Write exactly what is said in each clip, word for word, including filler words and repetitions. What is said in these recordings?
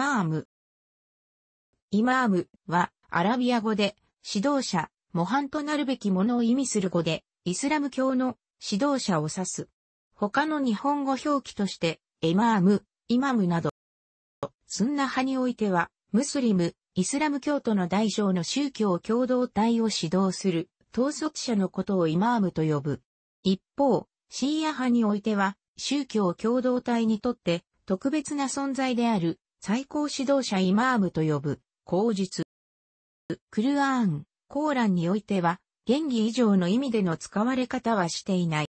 マーム。イマームはアラビア語で指導者、模範となるべきものを意味する語で、イスラム教の指導者を指す。他の日本語表記として、エマーム、イマムなど。スンナ派においては、ムスリム、イスラム教徒の大小の宗教共同体を指導する、統率者のことをイマームと呼ぶ。一方、シーア派においては、宗教共同体にとって特別な存在である最高指導者イマームと呼ぶ、口述。クルアーン、コーランにおいては、原義以上の意味での使われ方はしていない。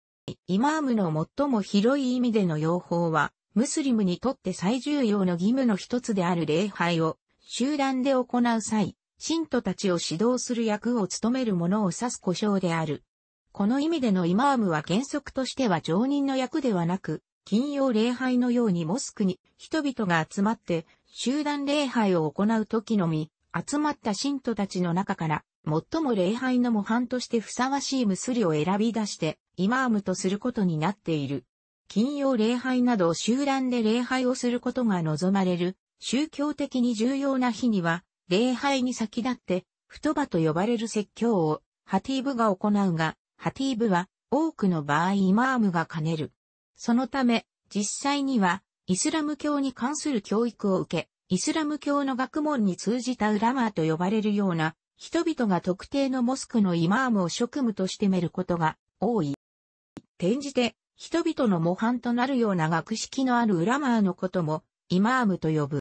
イマームの最も広い意味での用法は、ムスリムにとって最重要の義務の一つである礼拝を集団で行う際、信徒たちを指導する役を務める者を指す呼称である。この意味でのイマームは原則としては常任の役ではなく、金曜礼拝のようにモスクに人々が集まって集団礼拝を行う時のみ、集まった信徒たちの中から最も礼拝の模範としてふさわしいムスリを選び出してイマームとすることになっている。金曜礼拝など集団で礼拝をすることが望まれる宗教的に重要な日には、礼拝に先立ってフトバと呼ばれる説教をハティーブが行うが、ハティーブは多くの場合イマームが兼ねる。そのため実際にはイスラム教に関する教育を受け、イスラム教の学問に通じたウラマーと呼ばれるような人々が特定のモスクのイマームを職務としてめることが多い。転じて人々の模範となるような学識のあるウラマーのこともイマームと呼ぶ。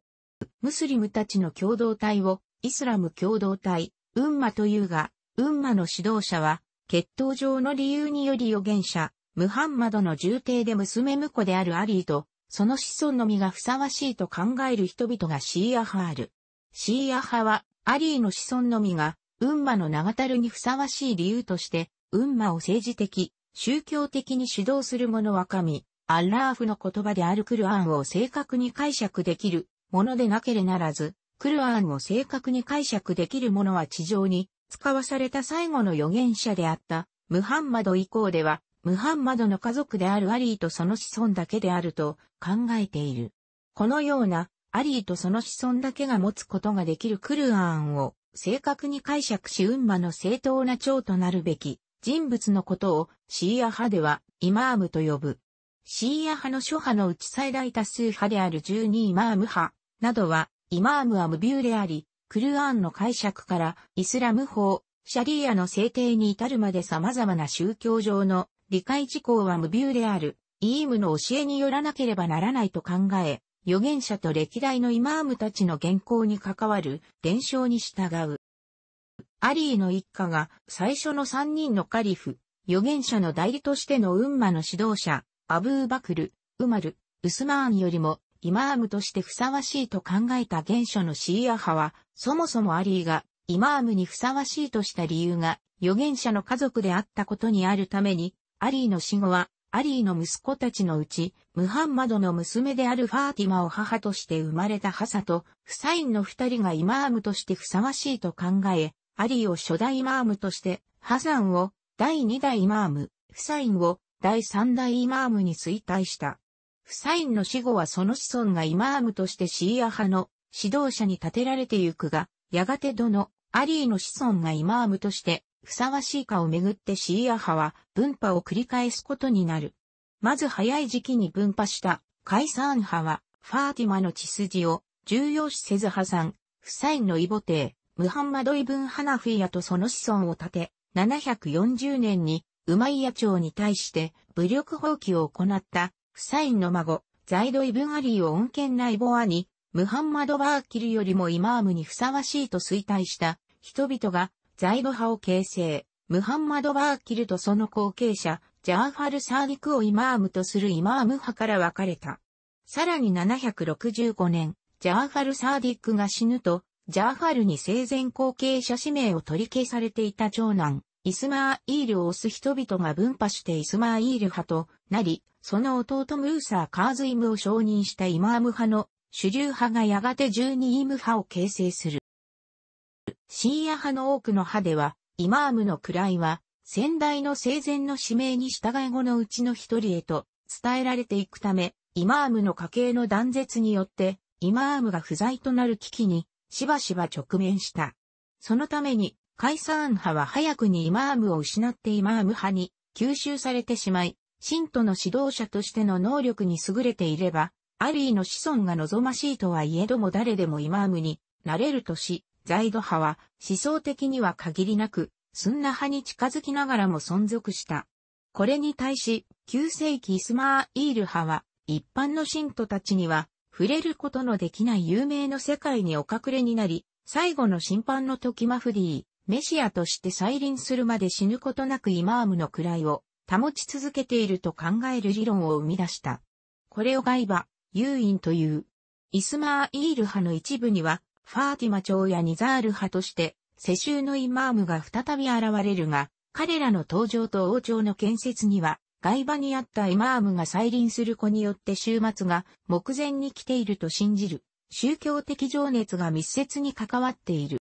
ムスリムたちの共同体をイスラム共同体、ウンマというが、ウンマの指導者は、血統上の理由により預言者、ムハンマドの従弟で娘婿であるアリーと、その子孫のみがふさわしいと考える人々がシーア派ある。シーア派は、アリーの子孫のみが、ウンマの長たるにふさわしい理由として、ウンマを政治的、宗教的に指導する者は神、アッラーフの言葉であるクルアンを正確に解釈できるものでなけれならず、クルアンを正確に解釈できる者は地上に、使わされた最後の預言者であった、ムハンマド以降では、ムハンマドの家族であるアリーとその子孫だけであると考えている。このような、アリーとその子孫だけが持つことができるクルアンを正確に解釈し、ウンマの正当な長となるべき人物のことをシーア派ではイマームと呼ぶ。シーア派の諸派のうち最大多数派であるじゅうにイマーム派などは、イマームは無謬であり、クルアーンの解釈からイスラム法、シャリーアの制定に至るまで様々な宗教上の理解事項は無謬である、イームの教えによらなければならないと考え、預言者と歴代のイマームたちの言行に関わる伝承に従う。アリーの一家が最初のさんにんのカリフ、預言者の代理としてのウンマの指導者、アブーバクル、ウマル、ウスマーンよりも、イマームとしてふさわしいと考えた原初のシーア派は、そもそもアリーがイマームにふさわしいとした理由が預言者の家族であったことにあるために、アリーの死後はアリーの息子たちのうち、ムハンマドの娘であるファーティマを母として生まれたハサとフサインの二人がイマームとしてふさわしいと考え、アリーを初代イマームとして、ハサンを第二代イマーム、フサインを第三代イマームに推戴した。フサインの死後はその子孫がイマームとしてシーア派の指導者に立てられてゆくが、やがてどのアリーの子孫がイマームとしてふさわしいかをめぐってシーア派は分派を繰り返すことになる。まず早い時期に分派したカイサーン派はファーティマの血筋を重要視せずハサン、フサインの異母弟、ムハンマドイブンハナフィヤとその子孫を立て、ななひゃくよんじゅうねんにウマイヤ朝に対して武力蜂起を行った。フサインの孫、ザイド・イブン・アリーを穏健な異母兄、ムハンマド・バーキルよりもイマームにふさわしいと推戴した人々がザイド派を形成、ムハンマド・バーキルとその後継者、ジャーファル・サーディクをイマームとするイマーム派から分かれた。さらにななひゃくろくじゅうごねん、ジャーファル・サーディクが死ぬと、ジャーファルに生前後継者指名を取り消されていた長男、イスマーイールを推す人々が分派してイスマーイール派となり、その弟ムーサー・カーズイムを承認したイマーム派の主流派がやがてじゅうにイーム派を形成する。シーア派の多くの派では、イマームの位は、先代の生前の指名に従い後のうちの一人へと伝えられていくため、イマームの家系の断絶によって、イマームが不在となる危機にしばしば直面した。そのためにカイサーン派は早くにイマームを失ってイマーム派に吸収されてしまい、信徒の指導者としての能力に優れていれば、アリーの子孫が望ましいとはいえども誰でもイマームになれるとし、ザイド派は思想的には限りなく、スンナ派に近づきながらも存続した。これに対し、きゅう世紀イスマーイール派は、一般の信徒たちには、触れることのできない有名の世界にお隠れになり、最後の審判の時マフディー、メシアとして再臨するまで死ぬことなくイマームの位を保ち続けていると考える理論を生み出した。これをガイバ、ユーインという。イスマーイール派の一部には、ファーティマ朝やニザール派として、世襲のイマームが再び現れるが、彼らの登場と王朝の建設には、ガイバにあったイマームが再臨する子によって終末が目前に来ていると信じる、宗教的情熱が密接に関わっている。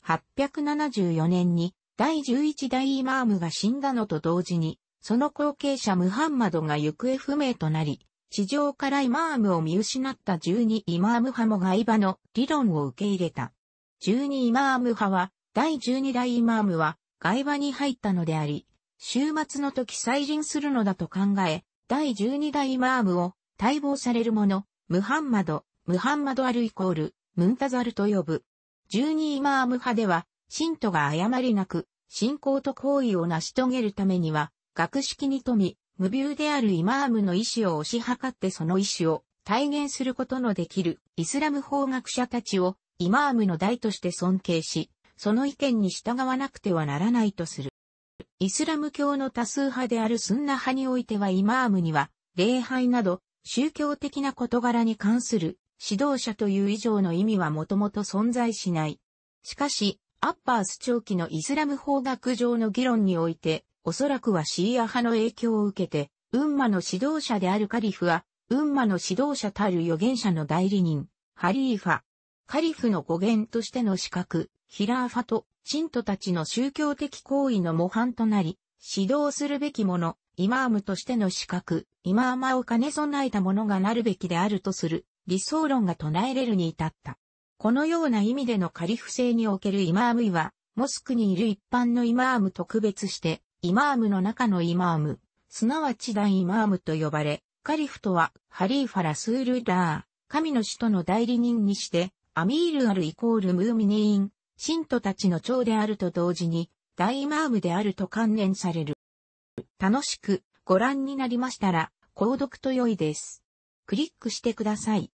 はっぴゃくななじゅうよねんに第じゅういち代イマームが死んだのと同時に、その後継者ムハンマドが行方不明となり、地上からイマームを見失ったじゅうにイマーム派もガイバの理論を受け入れた。じゅうにイマーム派は、第じゅうに代イマームは、ガイバに入ったのであり、終末の時再臨するのだと考え、第じゅうに代イマームを待望される者、ムハンマド、ムハンマドアルイコール、ムンタザルと呼ぶ。じゅうにイマーム派では、信徒が誤りなく、信仰と行為を成し遂げるためには、学識に富み、無謬であるイマームの意思を推し量ってその意思を体現することのできるイスラム法学者たちをイマームの代として尊敬し、その意見に従わなくてはならないとする。イスラム教の多数派であるスンナ派においてはイマームには、礼拝など宗教的な事柄に関する指導者という以上の意味はもともと存在しない。しかし、アッバース長期のイスラム法学上の議論において、おそらくはシーア派の影響を受けて、ウンマの指導者であるカリフは、ウンマの指導者たる預言者の代理人、ハリーファ。カリフの語源としての資格、ヒラーファと、信徒たちの宗教的行為の模範となり、指導するべき者、イマームとしての資格、イマーマを兼ね備えた者がなるべきであるとする、理想論が唱えれるに至った。このような意味でのカリフ制におけるイマームは、モスクにいる一般のイマームと区別して、イマームの中のイマーム、すなわち大イマームと呼ばれ、カリフとは、ハリーファラスールラー、神の使徒の代理人にして、アミールアルイコールムーミニーン、信徒たちの長であると同時に、大イマームであると観念される。楽しくご覧になりましたら、購読と良いです。クリックしてください。